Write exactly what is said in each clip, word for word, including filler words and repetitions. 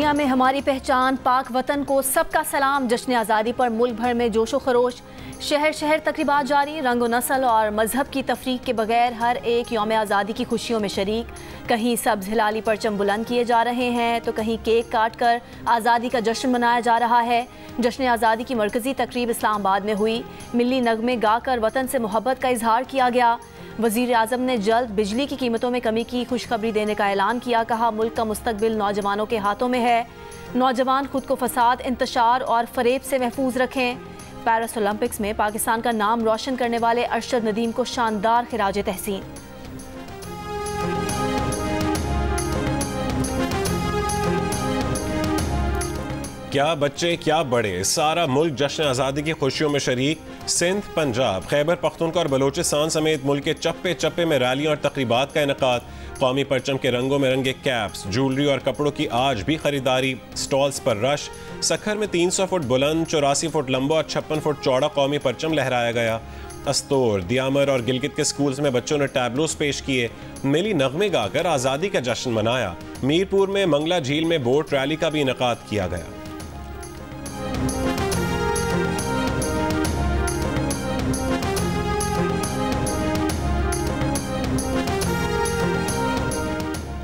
दुनिया में हमारी पहचान, पाक वतन को सबका सलाम। जश्न आज़ादी पर मुल्क भर में जोशो खरोश, शहर शहर तकरीबात जारी। रंगो नस्ल और मजहब की तफरीक के बगैर हर एक यौम आज़ादी की खुशियों में शरीक। कहीं सब्ज हिलाली परचम बुलंद किए जा रहे हैं तो कहीं केक काट कर आज़ादी का जश्न मनाया जा रहा है। जश्न आज़ादी की मरकज़ी तकरीब इस्लामाबाद में हुई। मिली नगमे गाकर वतन से मोहब्बत का इजहार किया गया। वज़ीर आज़म ने जल्द बिजली की कीमतों में कमी की खुशखबरी देने का ऐलान किया। कहा, मुल्क का मुस्तकबिल नौजवानों के हाथों में है। नौजवान खुद को फसाद, इंतशार और फरेब से महफूज रखें। पेरिस ओलंपिक्स में पाकिस्तान का नाम रोशन करने वाले अरशद नदीम को शानदार खिराजे तहसीन। क्या बच्चे क्या बड़े, सारा मुल्क जश्न आज़ादी की खुशियों में शरीक। सिंध, पंजाब, खैबर पख्तूनख्वा और बलोचिस्तान समेत मुल्क के चप्पे चप्पे में रैलियाँ और तकरीबात का इनेकाद। कौमी परचम के रंगों में रंगे कैप्स, ज्वेलरी और कपड़ों की आज भी खरीदारी। स्टॉल्स पर रश। सखर में तीन सौ फुट बुलंद, चौरासी फुट लंबा और छप्पन फुट चौड़ा कौमी परचम लहराया गया। अस्तोर, दियामर और गिलगित के स्कूल्स में बच्चों ने टैबलोस पेश किए। मिली नगमे गाकर आज़ादी का जश्न मनाया। मीरपुर में मंगला झील में बोट रैली का भी इनेकाद किया गया।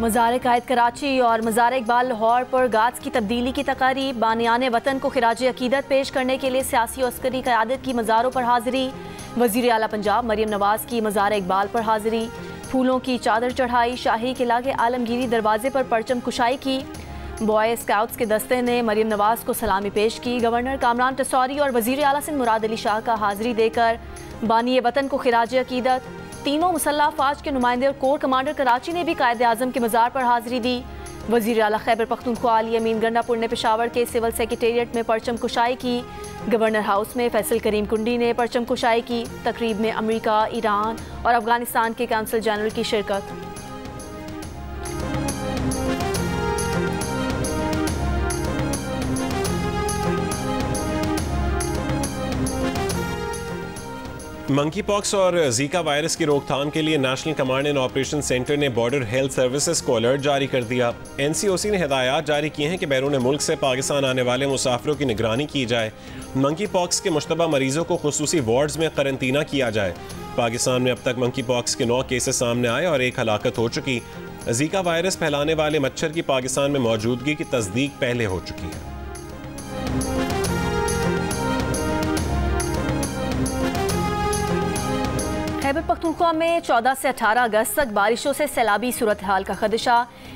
मज़ार कायद कराची और मज़ार इकबाल लाहौर पर गाज की तब्दीली की तकारीब। बानियाने वतन को खिराज अकीदत पेश करने के लिए सियासी और अस्करी क़यादत की मज़ारों पर हाज़िरी। वज़ीर आला पंजाब मरीम नवाज़ की मज़ार इकबाल पर हाज़िरी। फूलों की चादर चढ़ाई। शाही किला के आलमगीरी दरवाजे पर परचम कुशाई की। बॉय स्काउट्स के दस्ते ने मरीम नवाज़ को सलामी पेश की। गवर्नर कामरान टसौरी और वज़ीर आला सिंध मुराद अली शाह का हाज़िरी देकर बानिय वतन को खिराज अकीदत। तीनों मुसल्ह फाज के नुमाइंदे और कोर कमांडर कराची ने भी कायद आज़म के मज़ार पर हाज़िरी दी। वज़ीर आला खैबर पख्तूनख्वा अली अमीन गंडापुर ने पेशावर के सिविल सेक्रेटेरिएट में परचम कुशाई की। गवर्नर हाउस में फैसल करीम कुंडी ने परचम कुशाई की। तकरीब में अमरीका, ईरान और अफगानिस्तान के काउंसल जनरल की शिरकत। मंकी पॉक्स और जीका वायरस की रोकथाम के लिए national command and operation centre ने बॉर्डर हेल्थ सर्विसेज को अलर्ट जारी कर दिया। एनसीओसी ने हिदायत जारी की हैं कि बैरून मुल्क से पाकिस्तान आने वाले मुसाफिरों की निगरानी की जाए। मंकी पॉक्स के मुश्तबा मरीजों को खुसूसी वार्ड्स में करंतना किया जाए। पाकिस्तान में अब तक मंकी पॉक्स के नौ केसेस सामने आए और एक हलाकत हो चुकी। जीका वायरस फैलाने वाले मच्छर की पाकिस्तान में मौजूदगी की तस्दीक पहले हो चुकी है। खैबर पख्तूनख्वा में चौदह से अठारह अगस्त तक बारिशों से सैलाबी सूरत हाल का खदशा।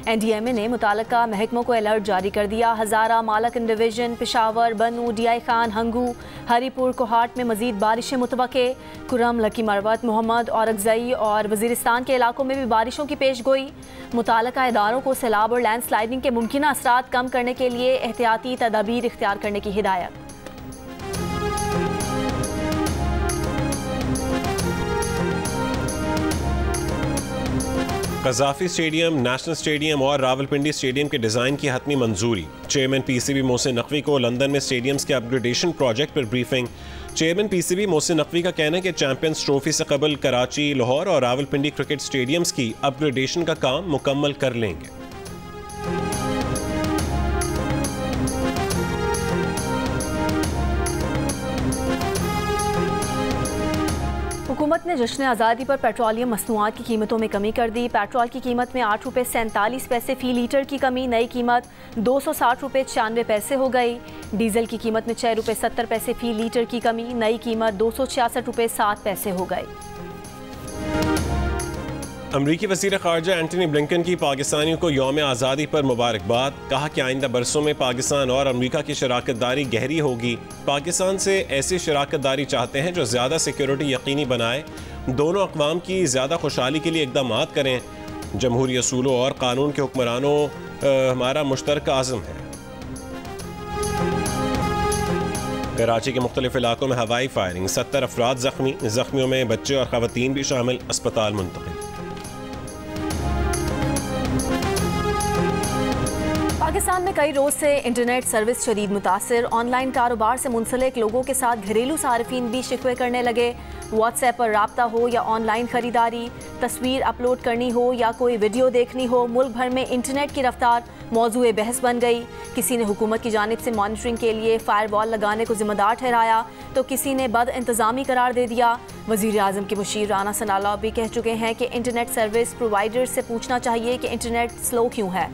एनडीएमए ने मुताल्लिका महकमों को अलर्ट जारी कर दिया। हज़ारा, मालकन division, Peshawar, Bannu, D I Khan, Hangu, Haripur, Kohat में मज़ीद बारिशें मुतवक़्क़े। कुरम, लकी मरवत, मोहम्मद, औरकज़ई और वज़ीरिस्तान के इलाकों में भी बारिशों की पेश गोई। मुताल्लिका इदारों को सैलाब और लैंड स्लाइडिंग के मुमकिन असरात कम करने के लिए एहतियाती तदाबीर इख्तियार करने की हिदायत। कजाफी स्टेडियम, नेशनल स्टेडियम और रावलपिंडी स्टेडियम के डिज़ाइन की हतमी मंजूरी। चेयरमैन पीसीबी मोसिन नकवी को लंदन में स्टेडियम्स के अपग्रेडेशन प्रोजेक्ट पर briefing. Chairman PCB Mohsin Naqvi का कहना है कि चैंपियंस ट्रॉफी से कबल कराची, लाहौर और रावलपिंडी क्रिकेट स्टेडियम्स की अपग्रेडेशन का काम मुकम्मल कर लेंगे। हुकूमत ने जश्न आज़ादी पर पेट्रोलियम मसनूआत की कीमतों में कमी कर दी। पेट्रोल की कीमत में आठ रुपये सैंतालीस पैसे फ़ी लीटर की कमी। नई कीमत दो सौ साठ रुपये छियानवे पैसे हो गई। डीजल की कीमत में छः रुपये सत्तर पैसे फ़ी लीटर की कमी। नई कीमत दो सौ छियासठ रुपये सात पैसे हो गई। अमरीकी वज़ीर ख़ारजा एंटनी ब्लिंकन की पाकिस्तानियों को यौम आज़ादी पर मुबारकबाद। कहा कि आइंदा बरसों में पाकिस्तान और अमरीका की शराकत दारी गहरी होगी। पाकिस्तान से ऐसी शराकत दारी चाहते हैं जो ज़्यादा सिक्योरिटी यकीनी बनाए, दोनों अक़वाम की ज़्यादा खुशहाली के लिए इकदाम करें। जमहूरी असूलों और क़ानून के हुक्मरानों हमारा मुश्तरक आज़म है। कराची के मुख्तलिफ इलाकों में हवाई फायरिंग, सत्तर अफराद ज़ख्मी। ज़ख्मियों में बच्चे और ख़वातीन भी शामिल। अस्पताल मुंतकिल। पाकिस्तान में कई रोज़ से इंटरनेट सर्विस शदीद मुतासर। ऑनलाइन कारोबार से मुंसलिक लोगों के साथ घरेलू सार्फिन भी शिकवे करने लगे। व्हाट्सएप पर राब्ता हो या ऑनलाइन ख़रीदारी, तस्वीर अपलोड करनी हो या कोई वीडियो देखनी हो, मुल्क भर में इंटरनेट की रफ्तार मौजूए बहस बन गई। किसी ने हुकूमत की जानिब से मॉनिटरिंग के लिए फायरवॉल लगाने को ज़िम्मेदार ठहराया तो किसी ने बद इंतज़ामी करार दे दिया। वज़ीर-ए-आज़म के मुशीर राना सनाउल्लाह भी कह चुके हैं कि इंटरनेट सर्विस प्रोवाइडर से पूछना चाहिए कि इंटरनेट स्लो क्यों है।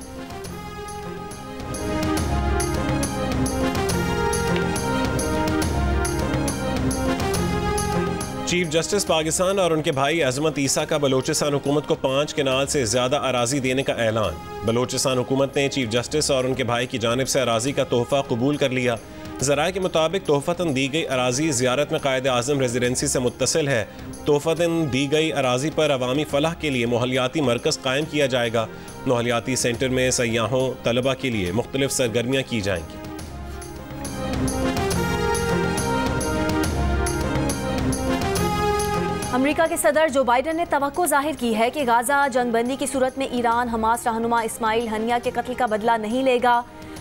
चीफ जस्टिस पाकिस्तान और उनके भाई अजमत ईसा का बलोचिस्तान हुकूमत को पाँच कनाल से ज़्यादा अराजी देने का ऐलान। बलोचिस्तान हुकूमत ने चीफ जस्टिस और उनके भाई की जानिब से अराजी का तोहफ़ा कबूल कर लिया। ज़राए के मुताबिक तोहफ़तन दी गई अराजी ज़ियारत में कायद आज़म रेजिडेंसी से मुत्तसिल है। तोहफ़तन दी गई अराजी पर अवामी फलाह के लिए माहौलियाती मरकज़ कायम किया जाएगा। माहौलियाती सेंटर में सयाहों तलबा के लिए मुख्तलिफ सरगर्मियाँ की जाएंगी। अमेरिका के सदर जो बाइडन ने तवक्को जाहिर की है कि गाज़ा जंगबंदी की सूरत में ईरान हमास रहनुमा इस्माइल हनिया के कत्ल का बदला नहीं लेगा।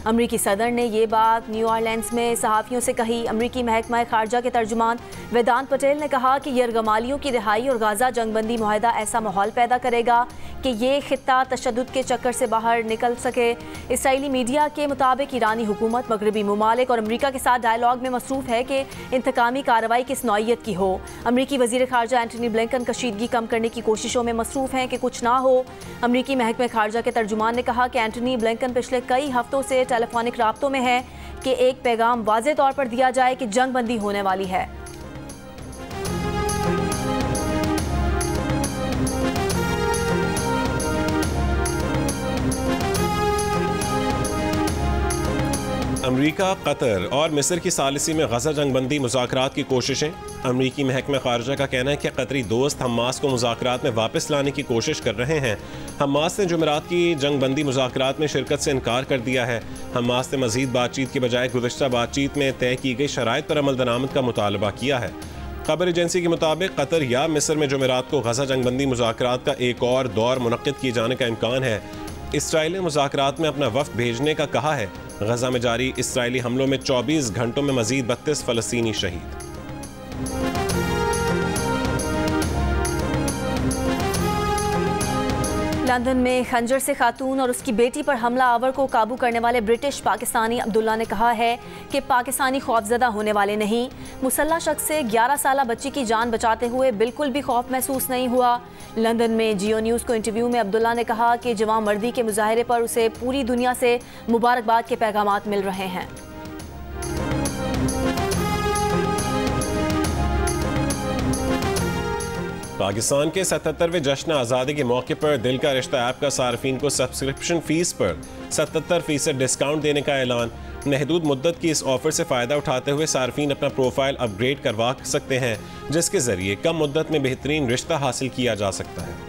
अमेरिकी सदर ने ये बात न्यू ऑरलैंड्स में सहाफ़ियों से कही। अमेरिकी महकमा ख़ारजा के तर्जुमान वेदांत पटेल ने कहा कि यरगमालियों की रिहाई और गाज़ा जंगबंदी मुआहदा ऐसा माहौल पैदा करेगा कि ये खित्ता तशद्दुद के चक्कर से बाहर निकल सके। इसराइली मीडिया के मुताबिक ईरानी हुकूमत मगरबी ममालिक और अमेरिका के साथ डायलॉग में मसरूफ़ है कि इंतकामी कार्रवाई किस नौइयत की हो। अमेरिकी वज़ीर ख़ारजा एंथनी ब्लिंकन कशीदगी कम करने की कोशिशों में मसरूफ़ हैं कि कुछ ना हो। अमेरिकी महकमा ख़ारजा के तर्जुमान ने कहा कि एंथनी ब्लिंकन पिछले कई हफ़्तों से टेलीफोनिक राब्तों में है कि एक पैगाम वाज़े तौर पर दिया जाए कि जंग बंदी होने वाली है। अमरीका, कतर और मिस्र की सालिसी में गजा जंगबंदी मुज़ाकरात की कोशिशें। अमरीकी महकमा ख़ारजा का कहना है कि कतरी दोस्त हमास को मुज़ाकरात में वापस लाने की कोशिश कर रहे हैं। हमास ने जुमेरात की जंगबंदी मुज़ाकरात में शिरकत से इनकार कर दिया है। हमास ने मज़ीद बातचीत के बजाय गुज़श्ता बातचीत में तय की गई शराइत पर अमल दरामद का मुतालबा किया है। खबर एजेंसी के मुताबिक कतर या मिस्र में जुमेरात को गजा जंगबंदी मुज़ाकरात का एक और दौर मुनक़्क़िद किए जाने का इम्कान है। इसराइल ने मुज़ाकरात में अपना वफ़द भेजने का कहा है। गजा में जारी इसराइली हमलों में चौबीस घंटों में मज़ीद बत्तीस फ़लस्तीनी शहीद। लंदन में खंजर से खातून और उसकी बेटी पर हमला आवर को काबू करने वाले ब्रिटिश पाकिस्तानी अब्दुल्ला ने कहा है कि पाकिस्तानी खौफजदा होने वाले नहीं। मुसल्ला शख्स से ग्यारह साल बच्ची की जान बचाते हुए बिल्कुल भी खौफ महसूस नहीं हुआ। लंदन में जियो न्यूज़ को इंटरव्यू में अब्दुल्ला ने कहा कि जवां मर्दी के मुजाहरे पर उसे पूरी दुनिया से मुबारकबाद के पैगाम मिल रहे हैं। पाकिस्तान के सतहत्तरवें जश्न आज़ादी के मौके पर दिल का रिश्ता ऐप का सार्फिन को सब्सक्रिप्शन फ़ीस पर सतहत्तर फ़ीसद डिस्काउंट देने का ऐलान। महदूद मुद्दत की इस ऑफ़र से फ़ायदा उठाते हुए सार्फिन अपना प्रोफाइल अपग्रेड करवा सकते हैं, जिसके ज़रिए कम मुद्दत में बेहतरीन रिश्ता हासिल किया जा सकता है।